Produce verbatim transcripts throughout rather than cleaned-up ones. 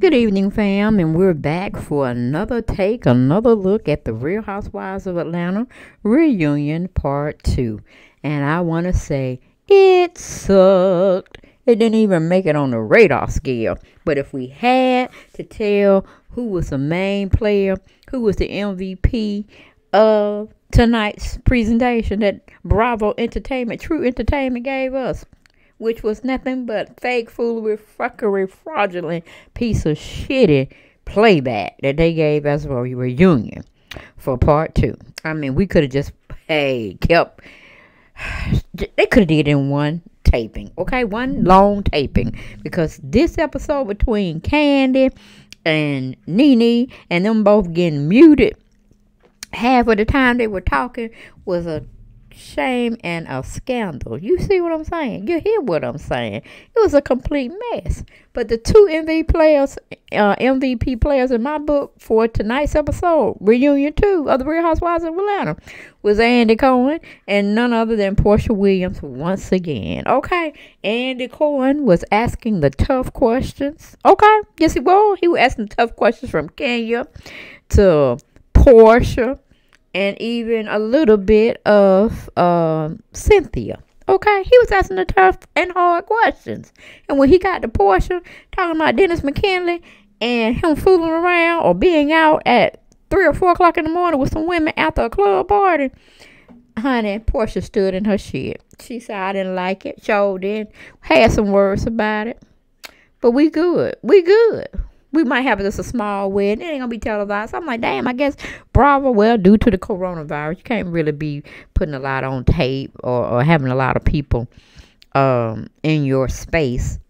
Good evening, fam, and we're back for another take, another look at the Real Housewives of Atlanta reunion part two. And I want to say it sucked. It didn't even make it on the radar scale. But if we had to tell who was the main player, who was the M V P of tonight's presentation that Bravo Entertainment, True Entertainment gave us, which was nothing but fake, foolery, fuckery, fraudulent piece of shitty playback that they gave us for a reunion for part two. I mean, we could have just, hey, kept, they could have did it in one taping, okay? One long taping. Because this episode between Candy and Nene and them both getting muted half of the time they were talking was a shame and a scandal. You see what I'm saying? You hear what I'm saying? It was a complete mess. But the two M V P players, uh, M V P players in my book for tonight's episode, reunion two of the Real Housewives of Atlanta, was Andy Cohen and none other than Portia Williams once again. Okay, Andy Cohen was asking the tough questions. Okay, yes he was. He was asking tough questions from Kenya to Portia, and even a little bit of uh, Cynthia. Okay? He was asking the tough and hard questions. And when he got to Portia, talking about Dennis McKinley and him fooling around or being out at three or four o'clock in the morning with some women after a club party, honey, Portia stood in her shit. She said, I didn't like it. Sure did. Had some words about it. But we good. We good. We might have just a small wedding. It ain't going to be televised. So I'm like, damn, I guess Bravo, well, due to the coronavirus, you can't really be putting a lot on tape or, or having a lot of people um, in your space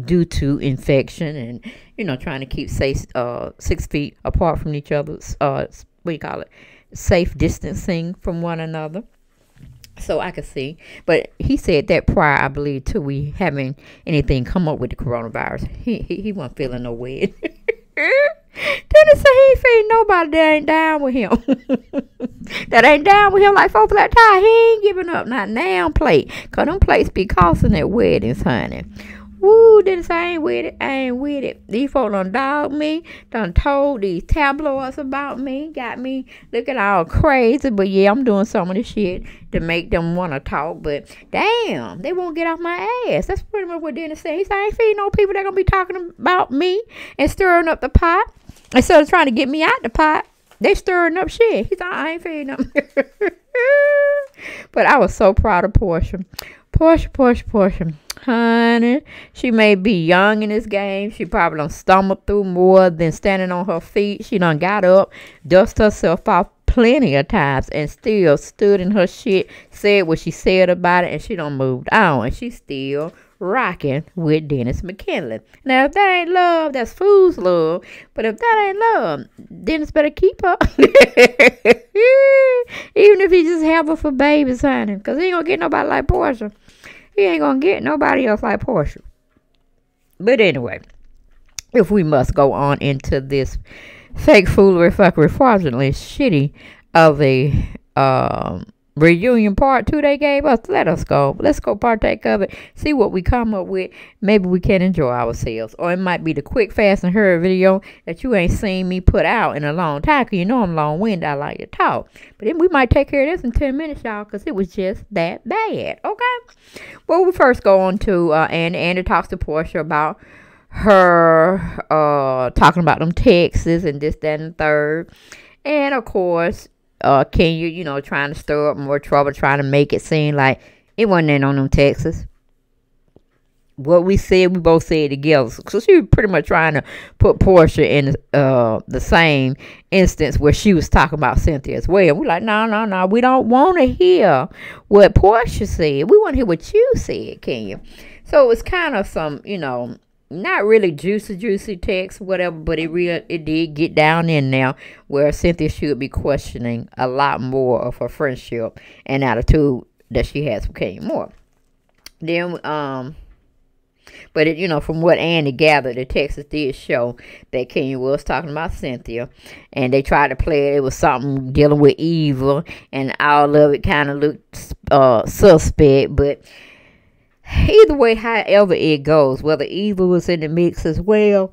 due to infection and, you know, trying to keep safe, uh, six feet apart from each other's, uh, what do you call it, safe distancing from one another. So I could see. But he said that prior, I believe, to we having anything come up with the coronavirus. He he, he wasn't feeling no way. Didn't say he ain't feeling nobody that ain't down with him. That ain't down with him like four flat tire. He ain't giving up. Not now plate. Because them plates be costing at weddings, honey. Woo, didn't say I ain't with it. I ain't with it. These folks done dogged me. Done told these tabloids about me. Got me looking all crazy. But yeah, I'm doing some of this shit to make them want to talk. But damn, they won't get off my ass. That's pretty much what Dennis said. He said, I ain't feeding no people that going to be talking about me and stirring up the pot. Instead of trying to get me out the pot, they stirring up shit. He said, I ain't feeding them. But I was so proud of Portia. Portia, Portia, Portia. Honey, she may be young in this game. She probably done stumbled through more than standing on her feet. She done got up, dust herself off plenty of times, and still stood in her shit, said what she said about it, and she done moved on. And she still rocking with Dennis McKinley. Now, if that ain't love, that's fool's love. But if that ain't love, Dennis better keep her. Even if he just have her for babies, honey, because he ain't going to get nobody like Portia. He ain't gonna get nobody else like Portia. But anyway, if we must go on into this fake foolery, fuckery, fraudulently shitty of a um, reunion part two they gave us, let us go. Let's go partake of it. See what we come up with. Maybe we can enjoy ourselves. Or it might be the quick, fast, and hurry video that you ain't seen me put out in a long time. Because you know I'm long-winded. I like to talk. But then we might take care of this in ten minutes, y'all. Because it was just that bad. Okay? Well, we first go on to uh, Andy. Andy talks to Portia about her uh, talking about them texts and this, that, and the third. And, of course, Uh, Kenya, you know, trying to stir up more trouble, trying to make it seem like it wasn't in on them Texas. What we said, we both said together. So she was pretty much trying to put Portia in uh, the same instance where she was talking about Cynthia as well. We're like, no, no, no, we don't want to hear what Portia said. We want to hear what you said, Kenya. So it was kind of some, you know, not really juicy, juicy text, whatever, but it real, it did get down in now where Cynthia should be questioning a lot more of her friendship and attitude that she has with Kenya Moore. Then, um, but it, you know, from what Andy gathered, the Texas did show that Kenya was talking about Cynthia, and they tried to play it. It was something dealing with evil, and all of it kind of looked uh, suspect, but either way, however it goes, whether evil was in the mix as well,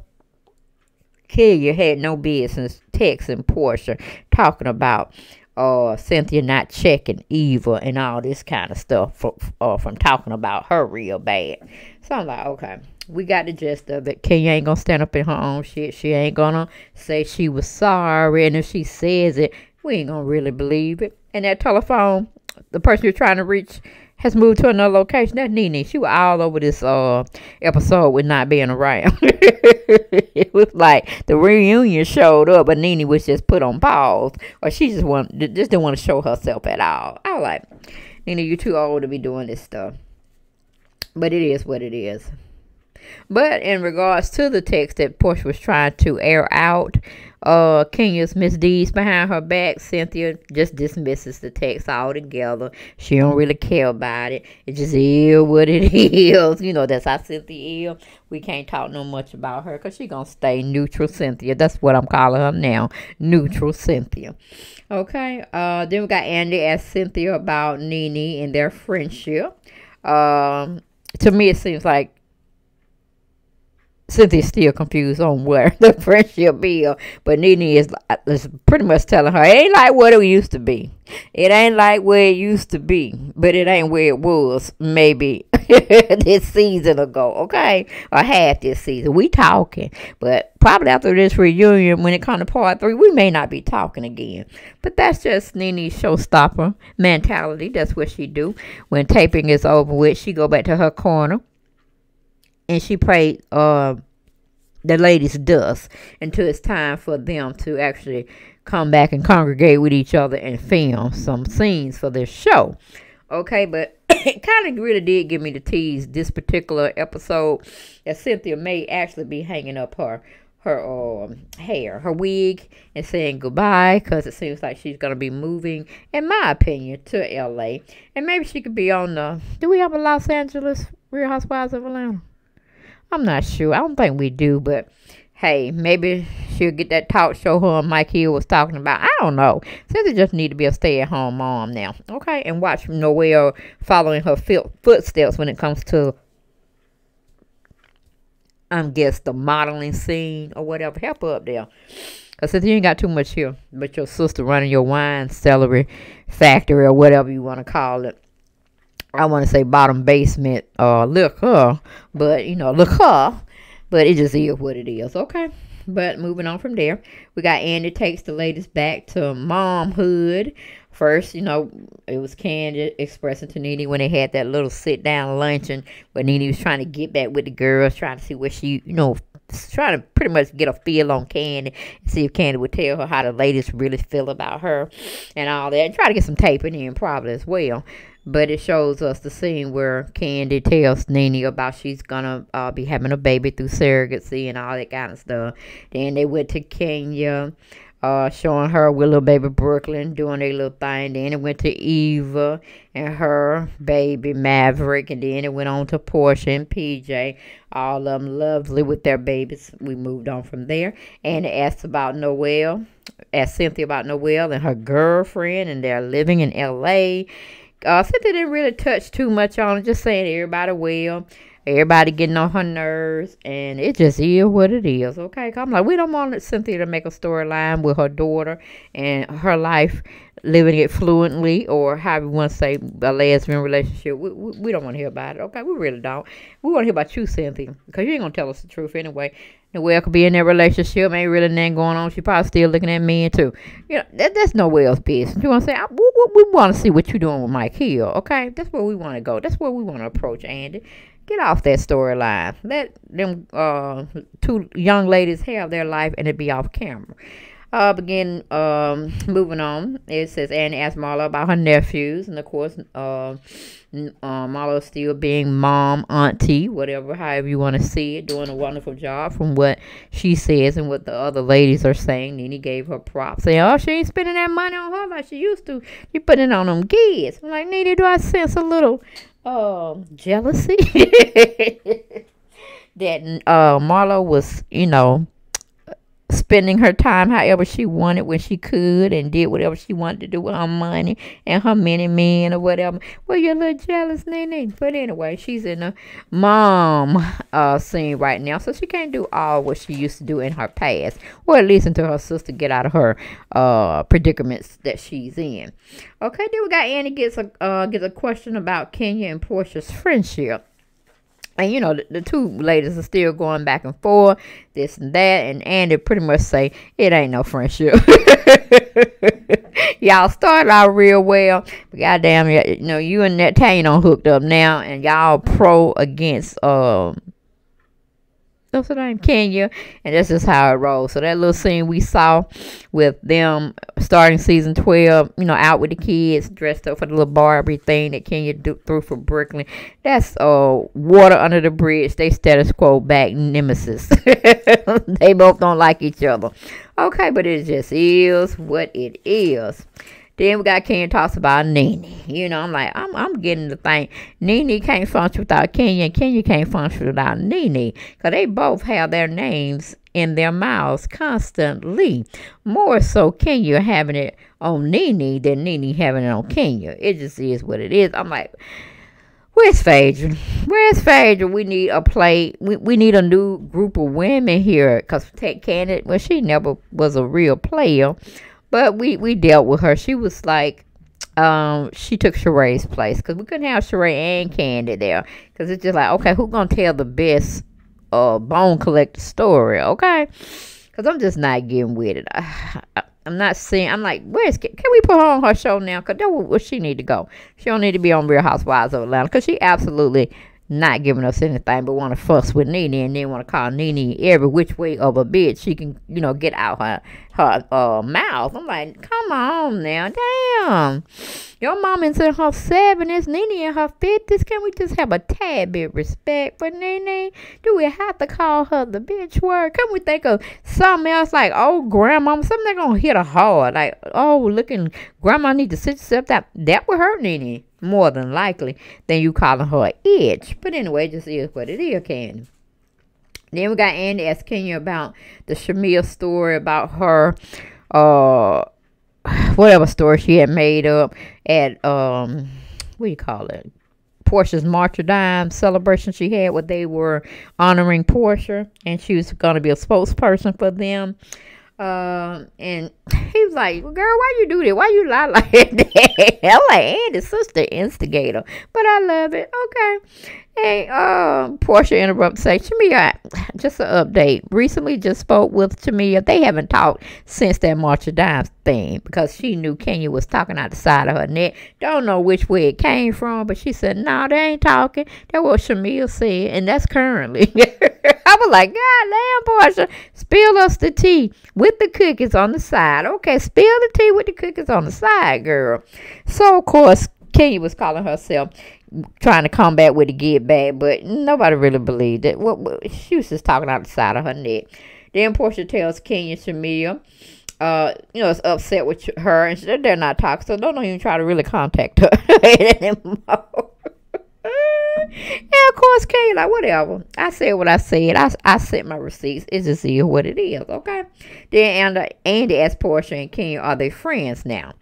Killian had no business texting Portia, talking about uh, Cynthia not checking Eva and all this kind of stuff for, uh, from talking about her real bad. So I'm like, okay, we got the gist of it. Kenya ain't gonna stand up in her own shit. She ain't gonna say she was sorry, and if she says it, we ain't gonna really believe it. And that telephone, the person you're trying to reach has moved to another location. That's Nene. She was all over this uh episode with not being around. It was like the reunion showed up, but Nene was just put on pause, or she just want just didn't want to show herself at all. I was like, Nene, you're too old to be doing this stuff. But it is what it is. But in regards to the text that Portia was trying to air out, uh, Kenya's misdeeds behind her back, Cynthia just dismisses the text altogether. She don't really care about it. It just is what it is. You know, that's how Cynthia is. We can't talk no much about her because she's going to stay neutral Cynthia. That's what I'm calling her now, neutral Cynthia. Okay, uh, then we got Andy asked Cynthia about Nene and their friendship. Um, to me, it seems like Cynthia's still confused on where the friendship is, but Nene is, is pretty much telling her, it ain't like what it used to be. It ain't like where it used to be, but it ain't where it was maybe this season ago, okay? Or half this season. We talking, but probably after this reunion, when it comes to part three, we may not be talking again. But that's just Nene's showstopper mentality. That's what she do. When taping is over with, she go back to her corner. And she prayed uh, the ladies' dust until it's time for them to actually come back and congregate with each other and film some scenes for this show. Okay, but it kind of really did give me the tease this particular episode that Cynthia may actually be hanging up her her um, hair, her wig, and saying goodbye, because it seems like she's going to be moving, in my opinion, to L A And maybe she could be on the, do we have a Los Angeles Real Housewives of Atlanta? I'm not sure. I don't think we do, but hey, maybe she'll get that talk show her and Mike Hill was talking about. I don't know. Cynthia just need to be a stay-at-home mom now, okay? And watch Noelle following her footsteps when it comes to, I guess, the modeling scene or whatever. Help her up there. Because Cynthia ain't got too much here, but your sister running your wine celery factory or whatever you want to call it. I want to say bottom basement, uh, look her, but, you know, look her, but it just is what it is, okay? But moving on from there, we got Andy takes the ladies back to momhood. First, you know, it was Candy expressing to Nene when they had that little sit-down luncheon where Nene was trying to get back with the girls, trying to see what she, you know, trying to pretty much get a feel on Candy, see if Candy would tell her how the ladies really feel about her and all that, and try to get some taping in probably as well. But it shows us the scene where Candy tells Nene about she's gonna uh, be having a baby through surrogacy and all that kind of stuff. Then they went to Kenya, uh, showing her with little baby Brooklyn doing their little thing. Then it went to Eva and her baby Maverick. And then it went on to Portia and P J. All of them lovely with their babies. We moved on from there. And it asked about Noelle, asked Cynthia about Noelle and her girlfriend. And they're living in L A Uh, Cynthia didn't really touch too much on it, just saying everybody well, everybody getting on her nerves, and it just is what it is, okay? I'm like, we don't want Cynthia to make a storyline with her daughter and her life, living it fluently, or however you want to say, a lesbian relationship. We, we, we don't want to hear about it, okay? We really don't. We want to hear about you, Cynthia, because you ain't going to tell us the truth anyway. Noelle could be in that relationship, ain't really nothing going on. She probably still looking at men too. You know, that, that's Noelle's business. You want to say, I, we, we, we want to see what you doing with Mike Hill, okay? That's where we want to go. That's where we want to approach, Andy. Get off that storyline. Let them uh, two young ladies have their life and it be off camera. Uh, begin, um, moving on, it says Annie asked Marlo about her nephews, and of course, uh, uh, Marlo still being mom, auntie, whatever, however you want to see it, doing a wonderful job from what she says and what the other ladies are saying. Nene gave her props, saying, oh, she ain't spending that money on her like she used to, she putting it on them kids. I'm like, Nene, do I sense a little, um, jealousy that, uh, Marlo was, you know, spending her time however she wanted when she could and did whatever she wanted to do with her money and her many men or whatever. Well, you're a little jealous, Nene. But anyway, she's in a mom uh, scene right now, so she can't do all what she used to do in her past, or at least until her sister get out of her uh, predicaments that she's in. Okay, then we got Annie gets a, uh, gets a question about Kenya and Portia's friendship. And, you know, the, the two ladies are still going back and forth, this and that. And Andy pretty much say, it ain't no friendship. Y'all started out real well. But goddamn, you know, you and that Tanya done hooked up now. And y'all pro against, um, what's her name, Kenya. And that's just how it rolls. So that little scene we saw with them starting season twelve, you know, out with the kids, dressed up for the little Barbie thing that Kenya do, threw for Brooklyn. That's uh, water under the bridge. They status quo back nemesis. They both don't like each other. Okay, but it just is what it is. Then we got Kenya talks about Nene. You know, I'm like, I'm, I'm getting the thing. Nene can't function without Kenya, and Kenya can't function without Nene. Because they both have their names in their mouths constantly. More so Kenya having it on Nene than Nene having it on Kenya. It just is what it is. I'm like, where's Phaedra? Where's Phaedra? We need a play. We, we need a new group of women here. Because Kenya, well, she never was a real player. But we, we dealt with her. She was like, um, she took Sheree's place. Because we couldn't have Sheree and Candy there. Because it's just like, okay, who's going to tell the best uh, bone collector story, okay? Because I'm just not getting with it. I, I, I'm not seeing. I'm like, where's, can we put her on her show now? Because that's where she need to go. She don't need to be on Real Housewives of Atlanta. Because she absolutely not giving us anything but want to fuss with Nene and then want to call Nene every which way of a bitch she can, you know, get out her her uh, mouth. I'm like, come on now, damn. Your mom is in her seventies, Nene in her fifties. Can we just have a tad bit of respect for Nene? Do we have to call her the bitch word? Can we think of something else like, oh, grandma, something that's going to hit her hard? Like, oh, looking, grandma need to sit yourself down. That would hurt Nene more than likely than you calling her itch. But anyway, it just is what it is, Candy. Then we got Andy asked Kenya about the Shamia story about her, uh, whatever story she had made up at, um, what do you call it? Portia's Martyrdom celebration she had where they were honoring Portia. And she was going to be a spokesperson for them. Uh, and he was like, well, girl, why you do that? Why you lie like that? I'm like, Andy's sister instigator. But I love it. Okay. Hey, uh, Portia interrupts and say, Shamia, just an update. Recently just spoke with Shamia. They haven't talked since that March of Dimes thing because she knew Kenya was talking out the side of her neck. Don't know which way it came from, but she said, no, nah, they ain't talking. That's what Shamia said, and that's currently. I was like, God damn, Portia, spill us the tea with the cookies on the side. Okay, spill the tea with the cookies on the side, girl. So, of course, Kenya was calling herself trying to come back with a get back, but nobody really believed it. Well, well, she was just talking out the side of her neck. Then Portia tells Kenya Shamia, uh, you know, is upset with her, and she, they're not talking, so don't even try to really contact her anymore. And of course, Kenya, like, whatever. I said what I said. I, I sent my receipts. It's just is what it is, okay? Then Andy, Andy asked Portia and Kenya, are they friends now?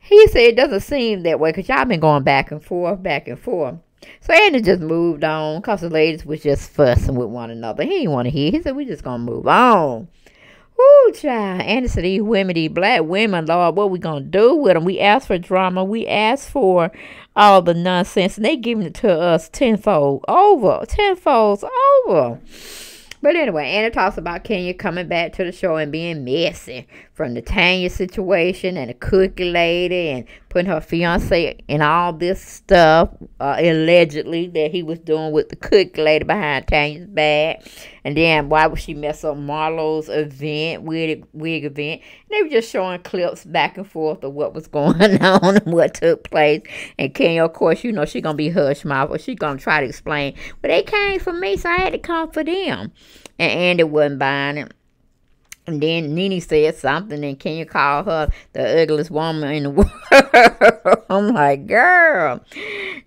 He said it doesn't seem that way because y'all been going back and forth, back and forth. So Andy just moved on because the ladies was just fussing with one another. He didn't want to hear. He said, we just going to move on. Ooh, child. Andy said, these women, these black women, Lord, what we going to do with them? We asked for drama. We asked for all the nonsense. And they giving it to us tenfold over. Tenfolds over. But anyway, Andy talks about Kenya coming back to the show and being messy from the Tanya situation and the cookie lady and putting her fiance and all this stuff, uh, allegedly, that he was doing with the cookie lady behind Tanya's back. And then why would she mess up Marlo's event, wig, wig event? And they were just showing clips back and forth of what was going on and what took place. And Kenya, of course, you know, she's going to be hush mouth or she's going to try to explain. But they came for me, so I had to come for them. And Andy wasn't buying it. And then Nene said something, and can you call her the ugliest woman in the world? I'm like, girl,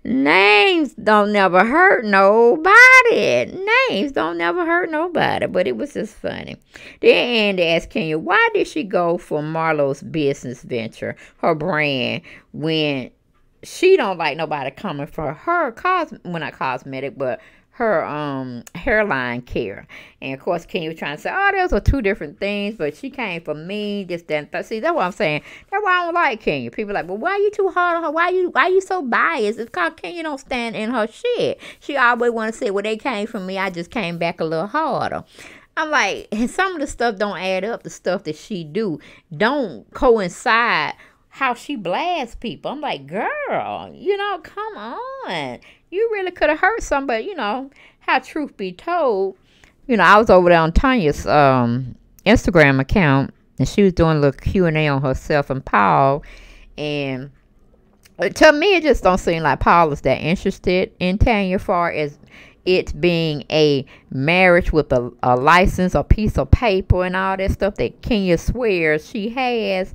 names don't never hurt nobody. Names don't never hurt nobody. But it was just funny. Then Andy asked Kenya, why did she go for Marlo's business venture, her brand, when she don't like nobody coming for her, cos well, not cosmetic, but her um hairline care? And of course Kenya was trying to say, oh, those are two different things, but she came for me, this, that, and th see, that's what I'm saying. That's why I don't like Kenya. People are like, well, why are you too hard on her? Why you why you so biased? It's cause Kenya don't stand in her shit. She always wanna say, well, they came for me, I just came back a little harder. I'm like, and some of the stuff don't add up, the stuff that she do don't coincide how she blasts people. I'm like, girl, you know, come on. You really could have hurt somebody, you know, how truth be told. You know, I was over there on Tanya's um, Instagram account, and she was doing a little Q and A on herself and Paul. And to me, it just don't seem like Paul is that interested in Tanya far as it being a marriage with a, a license, a piece of paper, and all that stuff that Kenya swears she has.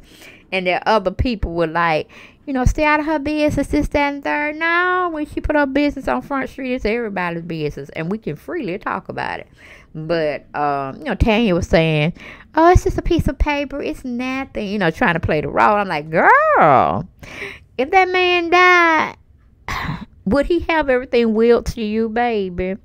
And that other people were like, you know, stay out of her business, this, that, and third. No, when she put her business on Front Street, it's everybody's business, and we can freely talk about it. But, um, you know, Tanya was saying, oh, it's just a piece of paper. It's nothing, you know, trying to play the role. I'm like, girl, if that man died, would he have everything willed to you, baby?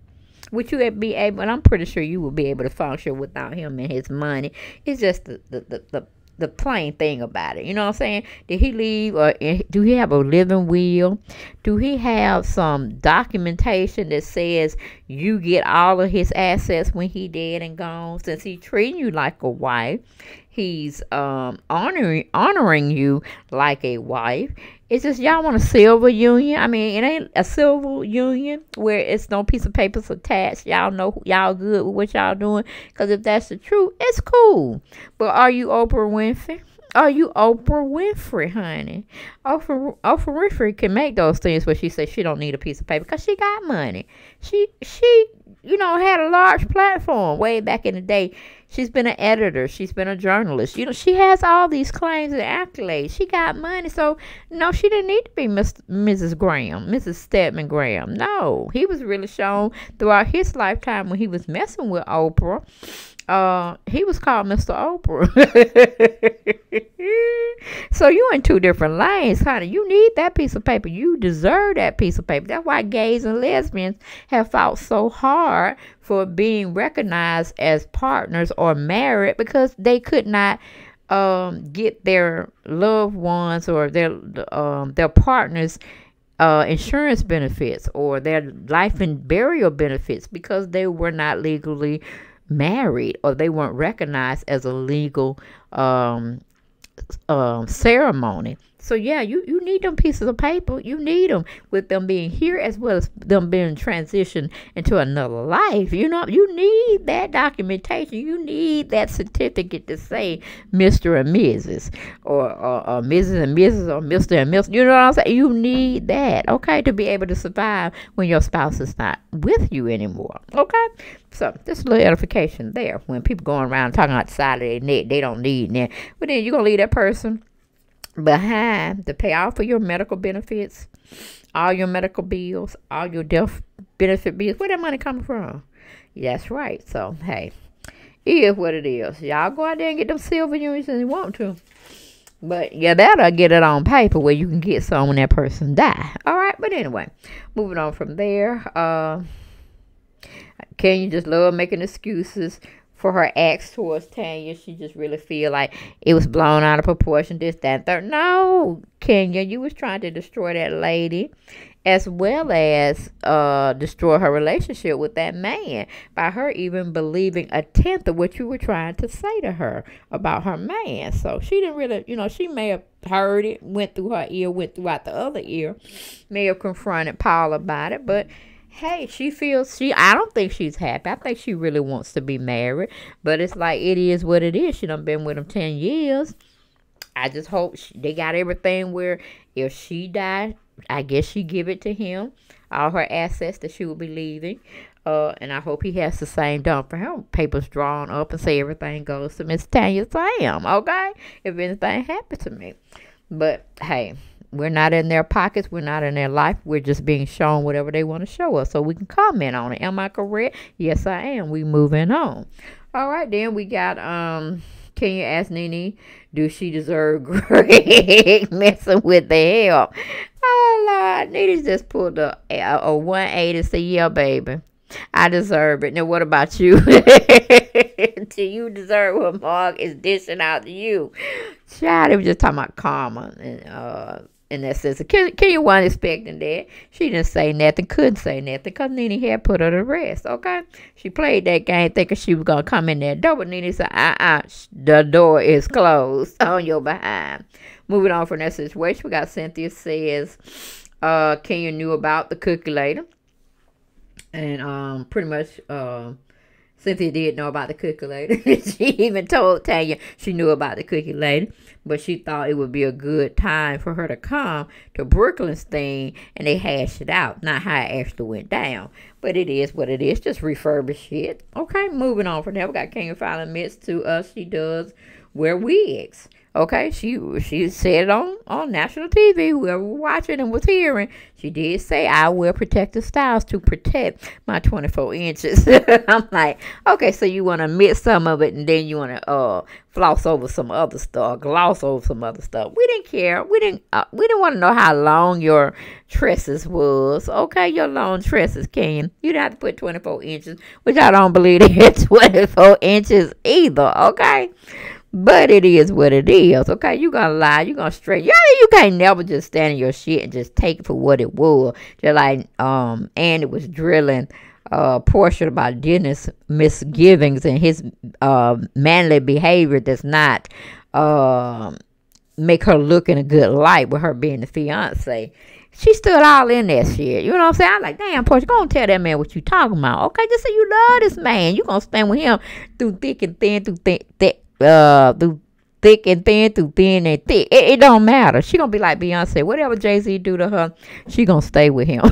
Would you be able, and I'm pretty sure you would be able to function without him and his money. It's just the, the, the, the the plain thing about it. You know what I'm saying? Did he leave, or do he have a living will? Do he have some documentation that says you get all of his assets when he dead and gone? Since he treating you like a wife, he's um honoring honoring you like a wife. It's just, y'all want a civil union? I mean, it ain't a civil union where it's no piece of papers attached. Y'all know y'all good with what y'all doing. Because if that's the truth, it's cool. But are you Oprah Winfrey? Are you Oprah Winfrey, honey? Oprah, Oprah Winfrey can make those things where she says she don't need a piece of paper because she got money. She, she, you know, had a large platform way back in the day. She's been an editor. She's been a journalist. You know, she has all these claims and accolades. She got money. So, no, she didn't need to be Miss, Missus Graham, Missus Stedman Graham. No, he was really shown throughout his lifetime when he was messing with Oprah. Uh, he was called Mister Oprah. So you're in two different lanes, honey. You need that piece of paper. You deserve that piece of paper. That's why gays and lesbians have fought so hard for being recognized as partners or married, because they could not um, get their loved ones or their um, their partners Uh, insurance benefits or their life and burial benefits, because they were not legally married, or they weren't recognized as a legal um, um, ceremony. So yeah, you, you need them pieces of paper. You need them with them being here as well as them being transitioned into another life. You know, you need that documentation. You need that certificate to say Mister and Missus or, or, or Missus and Missus or Mister and Missus You know what I'm saying? You need that, okay, to be able to survive when your spouse is not with you anymore, okay? So just a little edification there. When people going around talking about the side of their neck, they don't need that. But then you're going to leave that person behind to pay off for your medical benefits, all your medical bills, all your death benefit bills. Where that money coming from? That's right. So hey, it is what it is. Y'all go out there and get them silver unions if you want to, but yeah, that'll get it on paper where you can get some when that person die. All right, but anyway, moving on from there. Uh, can you just love making excuses for her acts towards Tanya? She just really feel like it was blown out of proportion, this, that, and third. No, Kenya, you was trying to destroy that lady as well as uh, destroy her relationship with that man by her even believing a tenth of what you were trying to say to her about her man. So she didn't really, you know, she may have heard it, went through her ear, went throughout the other ear, may have confronted Paul about it, but hey, she feels she, I don't think she's happy. I think she really wants to be married. But it's like, it is what it is. She done been with him ten years. I just hope she, they got everything where if she died, I guess she give it to him. All her assets that she will be leaving. Uh, and I hope he has the same done for him. Papers drawn up and say everything goes to Miss Tanya Sam, okay? If anything happened to me. But, hey, we're not in their pockets. We're not in their life. We're just being shown whatever they want to show us. So we can comment on it. Am I correct? Yes, I am. We moving on. All right, then we got, um... can you ask Nene, do she deserve Greg messing with the help? Oh, Lord. Nene just pulled a, a, a one eighty and said, yeah, baby, I deserve it. Now, what about you? Do you deserve what Mark is dishing out to you? Child, they were just talking about karma and, uh, and that sister. Can, can you weren't expecting that? She didn't say nothing, couldn't say nothing, because Nene had put her to rest, okay? She played that game thinking she was going to come in that door, but Nene said, uh-uh, the door is closed on your behind. Moving on from that situation, we got Cynthia says, uh, Kenya knew about the cookie later. And um, pretty much uh, Cynthia did know about the cookie later. She even told Tanya she knew about the cookie later. But she thought it would be a good time for her to come to Brooklyn's thing. And they hashed it out. Not how it actually went down. But it is what it is. Just refurbish it. Okay, moving on from there. We got Kenya finally admits to us she does wear wigs. Okay, she she said it on, on national T V, whoever was watching and was hearing, she did say, I wear protective styles to protect my twenty-four inches. I'm like, okay, so you want to mix some of it, and then you want to uh, floss over some other stuff, gloss over some other stuff. We didn't care. We didn't uh, we didn't want to know how long your tresses was. Okay, your long tresses, Ken. You didn't have to put twenty-four inches, which I don't believe they had twenty-four inches either, okay? But it is what it is, okay? You're going to lie. You're going to straight. Yeah, you can't never just stand in your shit and just take it for what it was. Just like um, Andy was drilling uh, Portia about Dennis' misgivings and his uh, manly behavior does not uh, make her look in a good light with her being the fiancé. She stood all in that shit. You know what I'm saying? I'm like, damn, Portia, go and tell that man what you talking about, okay? Just say you love this man. You're going to stand with him through thick and thin, through thick, thick. Uh, through thick and thin, through thin and thick. It, it don't matter. She gonna be like Beyonce. Whatever Jay-Z do to her, she gonna stay with him.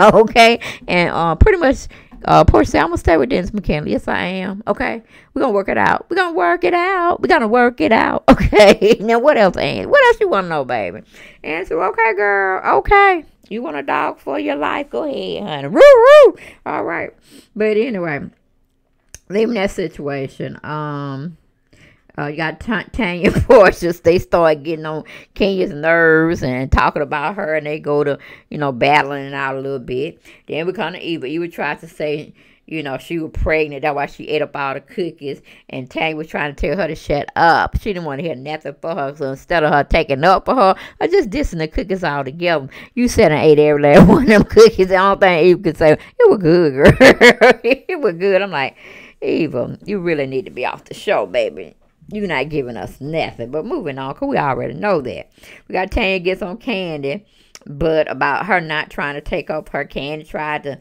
Okay? And uh, pretty much, uh, Portia said, I'm gonna stay with Dennis McKinley. Yes, I am. Okay? We're gonna work it out. We're gonna work it out. We're gonna work it out. Okay? Now, what else, Ann? What else you wanna know, baby? And so, okay, girl. Okay. You want a dog for your life? Go ahead, honey. Woo, woo. All right. But anyway, leaving that situation, um... Uh, you got Tanya and Portia. They start getting on Kenya's nerves and talking about her, and they go to, you know, battling it out a little bit. Then we come to Eva. Eva tried to say, you know, she was pregnant. That's why she ate up all the cookies. And Tanya was trying to tell her to shut up. She didn't want to hear nothing for her. So instead of her taking up for her, I just dissing the cookies all together. You said I ate every last one of them cookies. The only thing Eva could say, it was good, girl. It was good. I'm like, Eva, you really need to be off the show, baby. You're not giving us nothing. But moving on, because we already know that. We got Tanya gets on Candy, but about her not trying to take up her Candy, tried to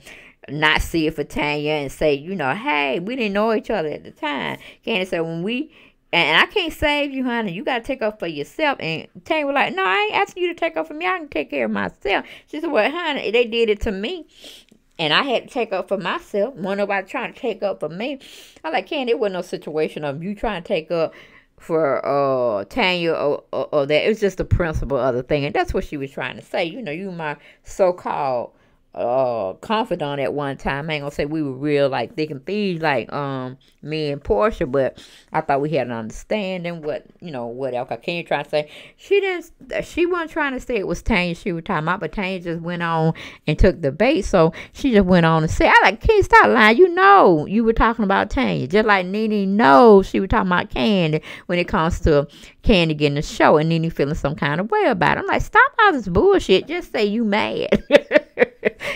not see it for Tanya and say, you know, hey, we didn't know each other at the time. Candy said, when we, and I can't save you, honey. You got to take up for yourself. And Tanya was like, no, I ain't asking you to take up for me. I can take care of myself. She said, well, honey, they did it to me. And I had to take up for myself. Wasn't nobody trying to take up for me. I like, Candy, it wasn't no situation of you trying to take up for uh, Tanya or, or, or that. It was just the principle of the thing. And that's what she was trying to say. You know, you my so-called uh, confidant at one time. I ain't going to say we were real, like, thick and thieves, like um, me and Portia. But I thought we had an understanding. What, you know, what else? Candy trying to say. She didn't, she wasn't trying to say it was Tanya she was talking about. But Tanya just went on and took the bait. So she just went on and said, I like, Candy, stop lying. You know you were talking about Tanya. Just like Nene knows she was talking about Candy when it comes to Candy getting the show. And Nene feeling some kind of way about it. I'm like, stop all this bullshit. Just say you mad.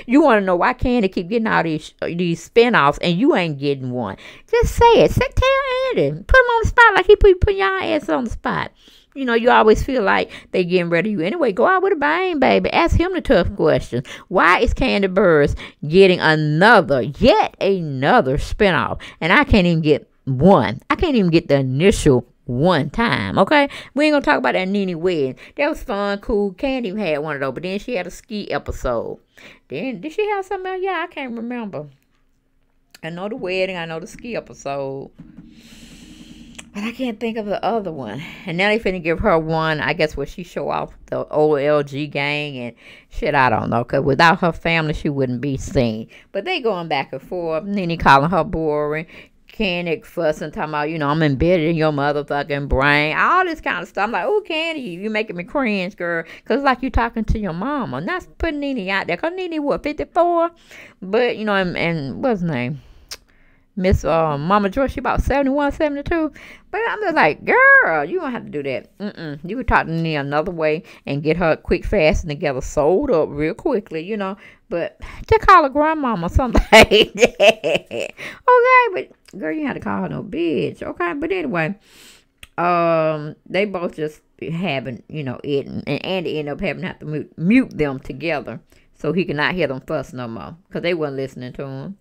You want to know why Candy keep getting all these these spin-offs and you ain't getting one. Just say it. Say, tell Andy. Put him on the spot like he put, put y'all ass on the spot. You know, you always feel like they getting rid of you. Anyway, go out with a bang, baby. Ask him the tough questions. Why is Candy Burris getting another, yet another spinoff? And I can't even get one. I can't even get the initial one time, okay? We ain't gonna talk about that Nene wedding. That was fun, cool. Candy had one of those, but then she had a ski episode. Then, did she have something else? Yeah, I can't remember. I know the wedding, I know the ski episode, but I can't think of the other one. And now they finna give her one, I guess, where she show off the old L G gang and shit. I don't know, because without her family, she wouldn't be seen. But they going back and forth. Nene calling her boring. Candy fussing, talking about, you know, I'm embedded in your motherfucking brain. All this kind of stuff. I'm like, oh, Candy, you making me cringe, girl. Because it's like you talking to your mama. Not putting Nene out there. Because Nene, what, fifty-four? But, you know, and, and what's her name? Miss uh, Mama Joy, she about seventy-one, seventy-two. But I'm just like, girl, you don't have to do that. Mm-mm. You could talk to me another way and get her quick, fast, and together sold up real quickly, you know. But just call her grandmama or something like that. Okay, but girl, you had to call her no bitch. Okay, but anyway, um, they both just having, you know, it. And, and Andy ended up having to have to mute, mute them together so he could not hear them fuss no more because they wasn't listening to him.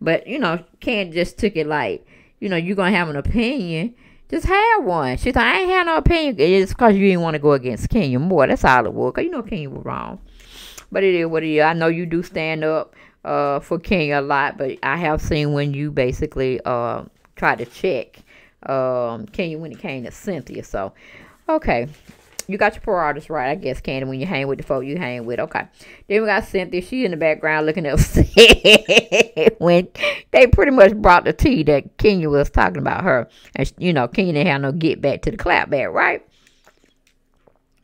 But, you know, Candy just took it like, you know, you're going to have an opinion. Just have one. She's like, I ain't had no opinion. It's because you didn't want to go against Kenya Moore. That's all it was. Because you know Kenya was wrong. But it is what it is. I know you do stand up uh, for Kenya a lot. But I have seen when you basically uh, tried to check um, Kenya when it came to Cynthia. So, okay. You got your priorities right, I guess, Candy. When you hang with the folk you hang with, okay. Then we got Cynthia. She in the background looking upset when they pretty much brought the tea that Kenya was talking about her. And, you know, Kenya didn't have no get back to the clap back, right?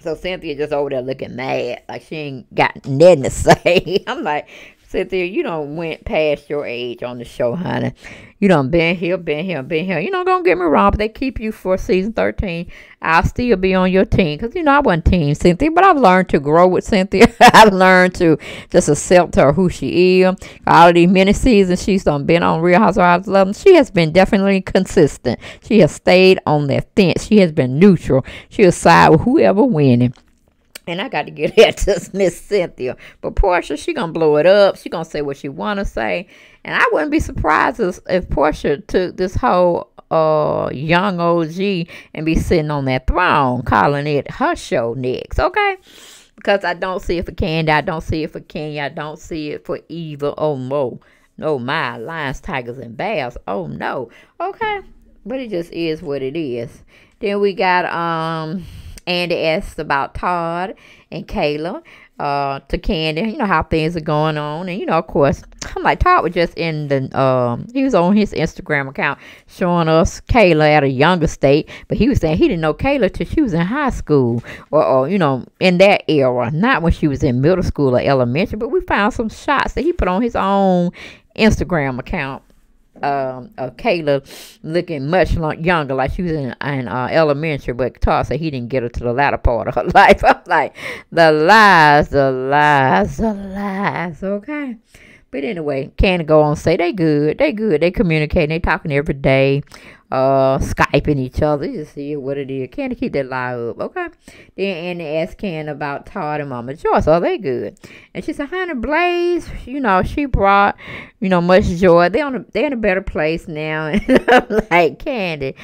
So Cynthia just over there looking mad, like she ain't got nothing to say. I'm like, Cynthia, you done went past your age on the show, honey. You done been here, been here, been here. You know, don't get me wrong, but they keep you for season thirteen. I'll still be on your team because, you know, I wasn't team Cynthia, but I've learned to grow with Cynthia. I've learned to just accept her who she is. All of these many seasons she's done been on Real Housewives of Love. She has been definitely consistent. She has stayed on that fence. She has been neutral. She'll side with whoever winning. And I got to get that to Miss Cynthia. But Portia, she going to blow it up. She going to say what she want to say. And I wouldn't be surprised if, if Portia took this whole uh, young O G and be sitting on that throne, calling it her show next, okay? Because I don't see it for Candy. I don't see it for Kenya. I don't see it for Eva. Oh, Mo. No, my. Lions, Tigers, and Bears. Oh, no. Okay. But it just is what it is. Then we got... um. Andy asked about Todd and Kayla uh, to Candy, you know, how things are going on. And, you know, of course, I'm like, Todd was just in the, um, he was on his Instagram account showing us Kayla at a younger state. But he was saying he didn't know Kayla till she was in high school or, or, you know, in that era. Not when she was in middle school or elementary. But we found some shots that he put on his own Instagram account. Um, uh, Kayla looking much younger, like she was in, in uh, elementary, but Todd said he didn't get her to the latter part of her life. I'm like, the lies, the lies, the lies, okay? But anyway, Candy go on and say they good, they good, they communicating, they talking every day, uh, Skyping each other, you just see what it is. Candy keep that lie up, okay? Then Andy asked Candy about Todd and Mama Joyce, are they good? And she said, honey, Blaze, you know, she brought, you know, much joy. They on a, they're in a better place now. And I'm like, Candy,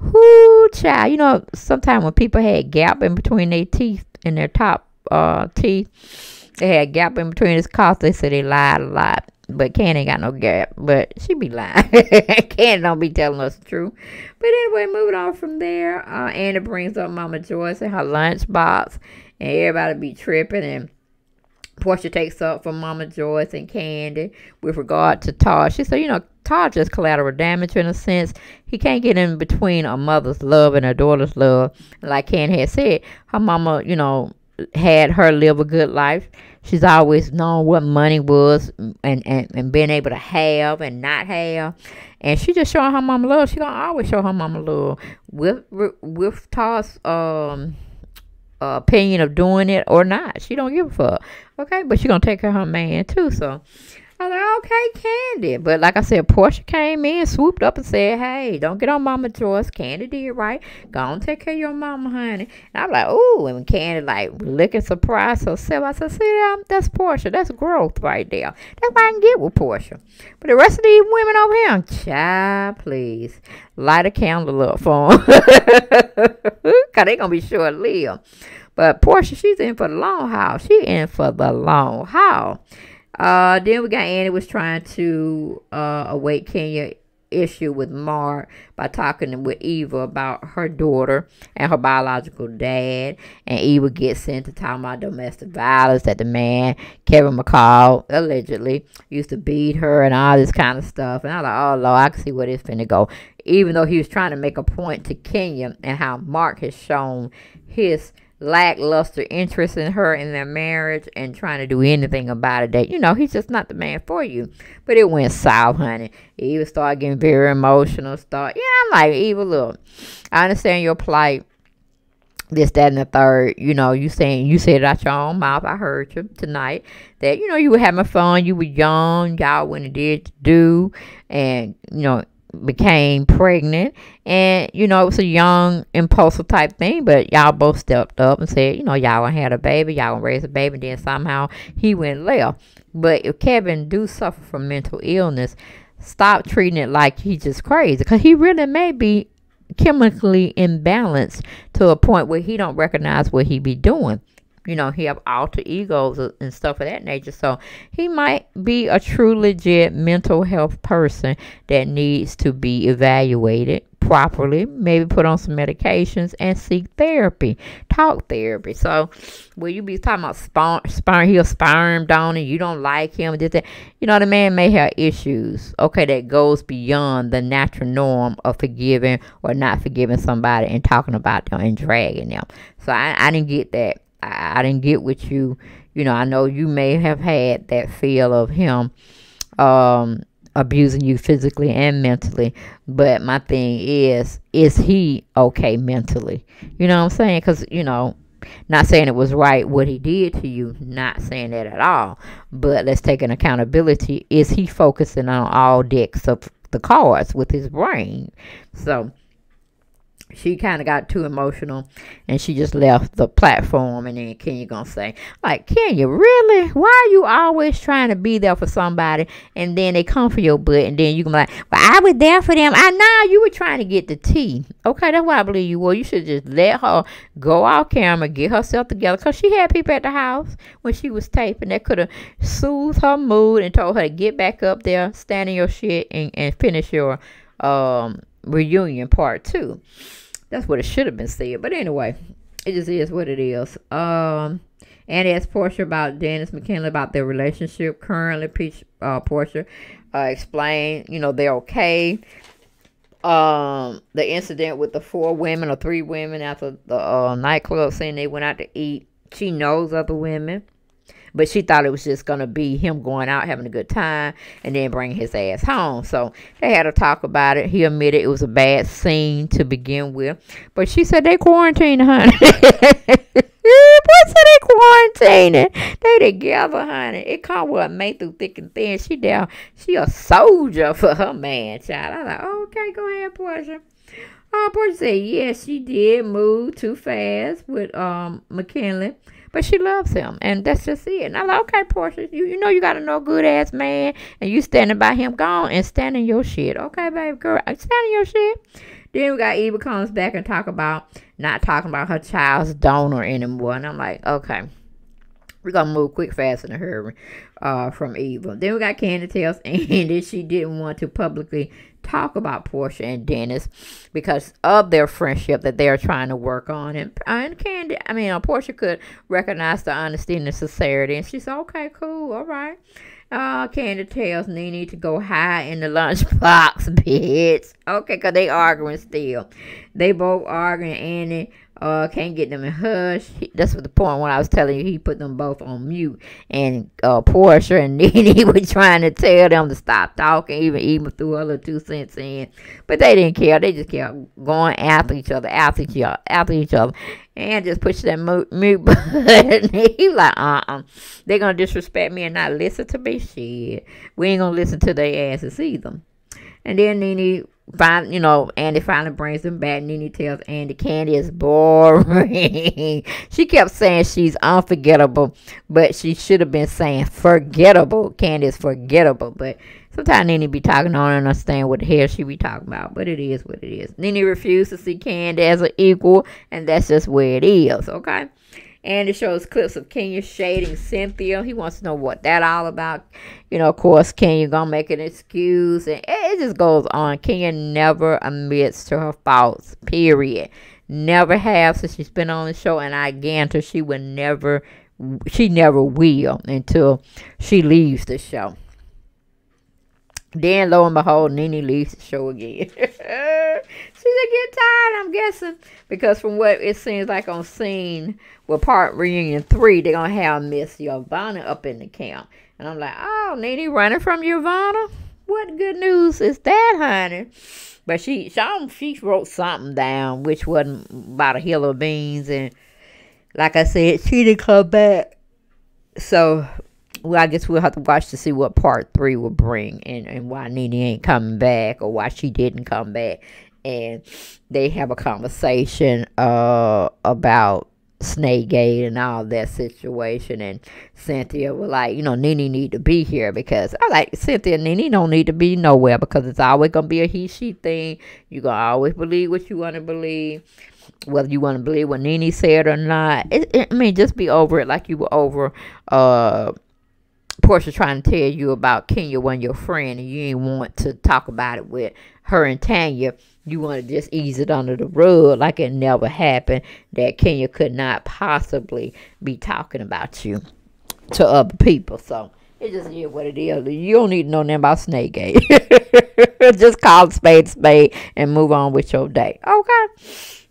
whoo, child, you know, sometimes when people had gap in between their teeth and their top uh, teeth, they had a gap in between his coughs. They said they lied a lot. But Candy ain't got no gap. But she be lying. Candy don't be telling us the truth. But anyway, moving on from there. Uh, Andy brings up Mama Joyce and her lunchbox. And everybody be tripping. And Portia takes up for Mama Joyce and Candy with regard to Todd. She said, you know, Todd just collateral damage in a sense. He can't get in between a mother's love and her daughter's love. Like Candy had said, her mama, you know, had her live a good life. She's always known what money was and, and, and being able to have and not have. And she just showing her mama love. She gonna always show her mama love. With with Todd's um, uh, opinion of doing it or not, she don't give a fuck. Okay, but she gonna take care of her man too. So I was like, okay, Candy. But like I said, Portia came in, swooped up and said, hey, don't get on Mama Joyce. Candy did right. Go on, take care of your mama, honey. And I'm like, ooh. And when Candy, like, looking surprised herself, I said, see, that's Portia. That's growth right there. That's what I can get with Portia. But the rest of these women over here, child, please, light a candle up for them. Because they're going to be short-lived. But Portia, she's in for the long haul. She in for the long haul. Uh, then we got Annie was trying to uh, awake Kenya's issue with Mark by talking with Eva about her daughter and her biological dad. And Eva gets into talking about domestic violence, that the man, Kevin McCall, allegedly used to beat her and all this kind of stuff. And I was like, oh, Lord, I can see where this finna go. Even though he was trying to make a point to Kenya and how Mark has shown his lackluster interest in her in their marriage and trying to do anything about it, that, you know, he's just not the man for you. But it went south, honey. Eva started getting very emotional. Start, yeah, I'm like, Eva, look, I understand your plight, this, that, and the third. You know, you saying, you said it out your own mouth. I heard you tonight that, you know, you were having fun. You were young. Y'all went and did to do and, you know, became pregnant, and you know it was a young impulsive type thing, but y'all both stepped up and said, you know, y'all gonna have a baby, y'all gonna raise a baby. And then somehow he went left. But if Kevin do suffer from mental illness, stop treating it like he's just crazy, because he really may be chemically imbalanced to a point where he don't recognize what he be doing. You know, he have alter egos and stuff of that nature. So he might be a true legit mental health person that needs to be evaluated properly, maybe put on some medications and seek therapy, talk therapy. So when you be talking about sperm, sperm, he'll sperm down and you don't like him, this, that, you know, the man may have issues, okay, that goes beyond the natural norm of forgiving or not forgiving somebody and talking about them and dragging them. So I, I didn't get that. I didn't get with you. You know, I know you may have had that feel of him um, abusing you physically and mentally. But my thing is, is he okay mentally? You know what I'm saying? Because, you know, not saying it was right what he did to you. Not saying that at all. But let's take an accountability. Is he focusing on all decks of the cards with his brain? So she kind of got too emotional, and she just left the platform. And then Kenya gonna say, like, Kenya, really? Why are you always trying to be there for somebody, and then they come for your butt, and then you can be like, well, I was there for them. I know you were trying to get the tea. Okay, that's why I believe you were. You should just let her go off camera, get herself together, because she had people at the house when she was taping that could have soothed her mood and told her to get back up there, stand in your shit, and, and finish your um, reunion part two. That's what it should have been said. But anyway, it just is what it is. Um, and asked Portia about Dennis McKinley, about their relationship currently. Peach, uh, Portia uh, explained, you know, they're okay. Um, the incident with the four women or three women after the uh, nightclub saying they went out to eat. She knows other women. But she thought it was just going to be him going out, having a good time, and then bring his ass home. So they had a talk about it. He admitted it was a bad scene to begin with. But she said they quarantined, honey. What's they quarantining? They together, honey. It come with a mate through thick and thin. She down. She a soldier for her man, child. I was like, oh, okay, go ahead, Portia. Uh, Portia said, yes, yeah, she did move too fast with um McKinley. But she loves him, and that's just it. And I'm like, okay, Portia, you, you know you got a no good ass man, and you standing by him, gone and standing your shit. Okay, baby girl, standing your shit. Then we got Eva comes back and talk about not talking about her child's donor anymore. And I'm like, okay, we're going to move quick, fast, in a hurry uh, from Eva. Then we got Candy tells Andy she didn't want to publicly talk about Portia and Dennis because of their friendship that they're trying to work on. And, and Candy, I mean, uh, Portia could recognize the honesty and the sincerity. And she said, okay, cool, all right. Uh, Candy tells Nene to go high in the lunchbox, bitch. Okay, because they arguing still. They both arguing, Andy Uh, can't get them in hush. He, that's what the point when I was telling you he put them both on mute. And uh, Portia and Nene were trying to tell them to stop talking. Even even threw her little two cents in. But they didn't care. They just kept going after each other, after each other, after each other. And just push that mute, mute button. He like, uh-uh. They're going to disrespect me and not listen to me? Shit. We ain't going to listen to their asses either. And then Nene, Find, you know, Andy finally brings them back. Nene tells Andy, Candy is boring. She kept saying she's unforgettable, but she should have been saying forgettable. Candy is forgettable, but sometimes Nene be talking on and understand what the hell she be talking about, but it is what it is. Nene refused to see Candy as an equal, and that's just where it is, okay? And it shows clips of Kenya shading Cynthia. He wants to know what that all about. You know, of course, Kenya gonna make an excuse. And it just goes on. Kenya never admits to her faults, period. Never have since she's been on the show. And I guarantee she will never, she never will until she leaves the show. Then, lo and behold, Nene leaves the show again. She's just getting tired, I'm guessing. Because from what it seems like on Scene with Part Reunion three, they're going to have Miss Yovana up in the camp. And I'm like, oh, Nene running from Yovana? What good news is that, honey? But she, she, she wrote something down, which wasn't about a hill of beans. And like I said, she didn't come back. So... well, I guess we'll have to watch to see what part three will bring, and, and why Nene ain't coming back, or why she didn't come back. And they have a conversation uh, about Snakegate and all that situation. And Cynthia was like, you know, Nene need to be here, because I like Cynthia. Nene don't need to be nowhere, because it's always going to be a he, she thing. You're going to always believe what you want to believe, whether you want to believe what Nene said or not. It, it, I mean, just be over it like you were over... Uh, Portia trying to tell you about Kenya wasn't your friend, and you ain't want to talk about it with her and Tanya. You want to just ease it under the rug like it never happened, that Kenya could not possibly be talking about you to other people. So it just is what it is. You don't need to know nothing about Snakegate. Just call it spade spade and move on with your day. Okay.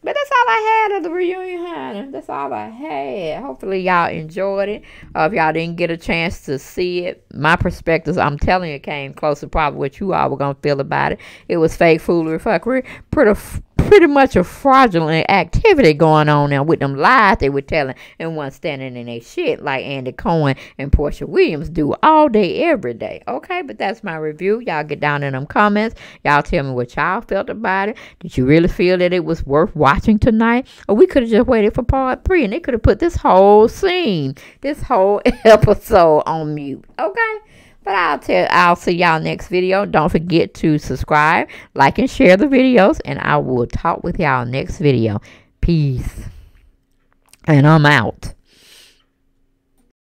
But that's all I had of the reunion, honey. That's all I had. Hopefully, y'all enjoyed it. Uh, if y'all didn't get a chance to see it, my perspectives, I'm telling you, came close to probably what you all were going to feel about it. It was fake foolery, fuckery. Pretty, pretty much a fraudulent activity going on now with them lies they were telling and one standing in their shit like Andy Cohen and Portia Williams do all day, every day. Okay, but that's my review. Y'all get down in them comments. Y'all tell me what y'all felt about it. Did you really feel that it was worthwhile watching tonight, or we could have just waited for part three, and they could have put this whole scene, this whole episode on mute. Okay, but I'll tell, I'll see y'all next video. Don't forget to subscribe, like, and share the videos, and I will talk with y'all next video. Peace, and I'm out.